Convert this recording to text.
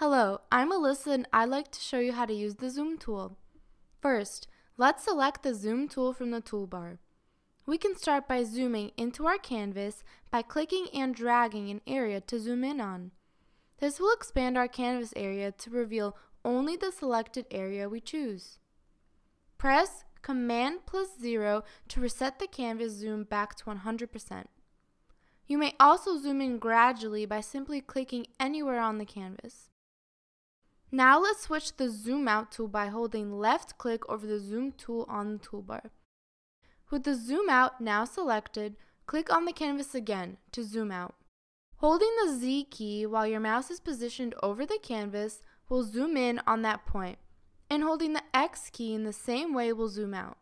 Hello, I'm Alyssa and I'd like to show you how to use the Zoom tool. First, let's select the Zoom tool from the toolbar. We can start by zooming into our canvas by clicking and dragging an area to zoom in on. This will expand our canvas area to reveal only the selected area we choose. Press Command+0 to reset the canvas zoom back to 100%. You may also zoom in gradually by simply clicking anywhere on the canvas. Now let's switch the Zoom Out tool by holding left click over the Zoom tool on the toolbar. With the Zoom Out now selected, click on the canvas again to zoom out. Holding the Z key while your mouse is positioned over the canvas will zoom in on that point, and holding the X key in the same way will zoom out.